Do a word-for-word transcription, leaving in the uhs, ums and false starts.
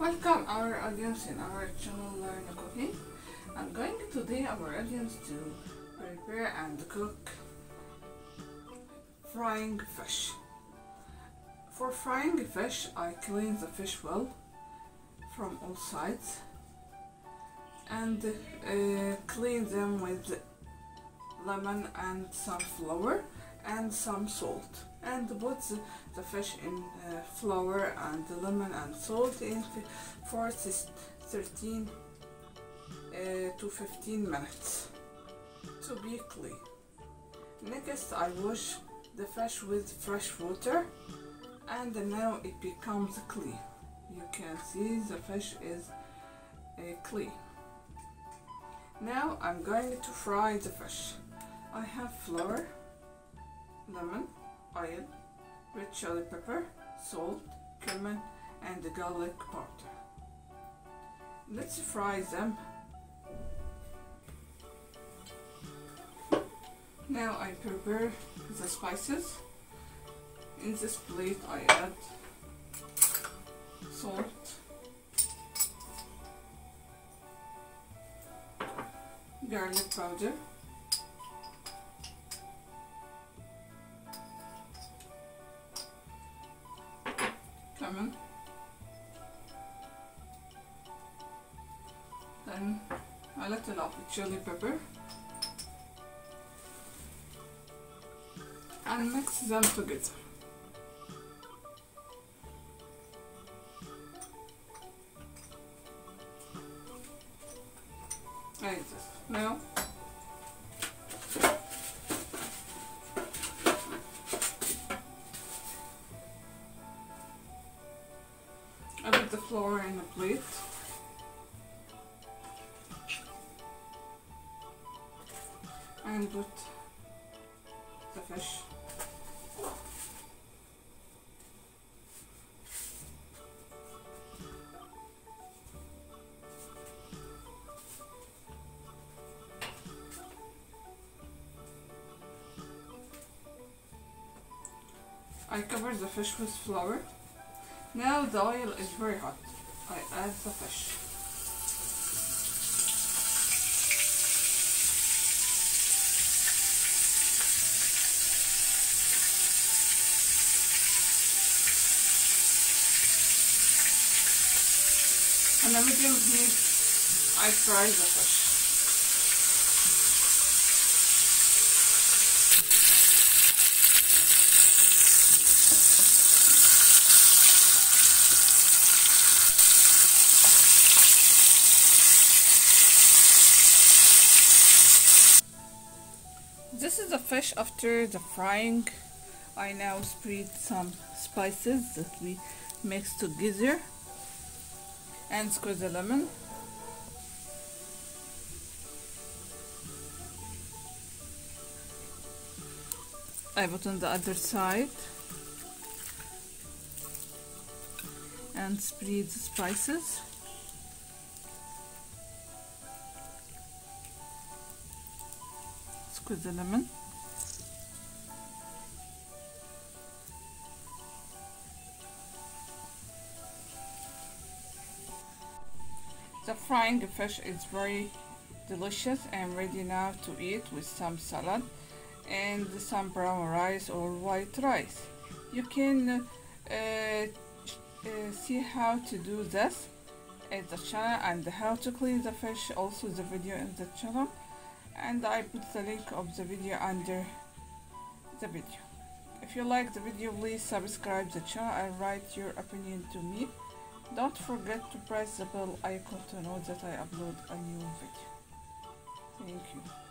Welcome our audience in our channel Learn Cooking. I'm going to today our audience to prepare and cook frying fish. For frying fish, I clean the fish well from all sides and uh, clean them with lemon and some flour and some salt, and put the fish in uh, flour and the lemon and salt in for thirteen uh, to fifteen minutes to be clean. Next, I wash the fish with fresh water, and now it becomes clean. You can see the fish is uh, clean. Now I'm going to fry the fish. I have flour, lemon, oil, red chili pepper, salt, cumin, and the garlic powder. Let's fry them. Now I prepare the spices. In this plate I add salt, garlic powder, lemon, then a little of chili pepper, and mix them together. Like this. Now I put the flour in a plate. And put the fish. I cover the fish with flour. Now the oil is very hot. I add the fish. On a medium heat, I fry the fish. This is the fish after the frying. I now spread some spices that we mix together and squeeze the lemon. I put on the other side and spread the spices. With the lemon, the frying fish is very delicious and ready now to eat with some salad and some brown rice or white rice. You can uh, uh, see how to do this at the channel and how to clean the fish, also the video in the channel. And I put the link of the video under the video. If you like the video, please subscribe the channel and write your opinion to me. Don't forget to press the bell icon to know that I upload a new video. Thank you.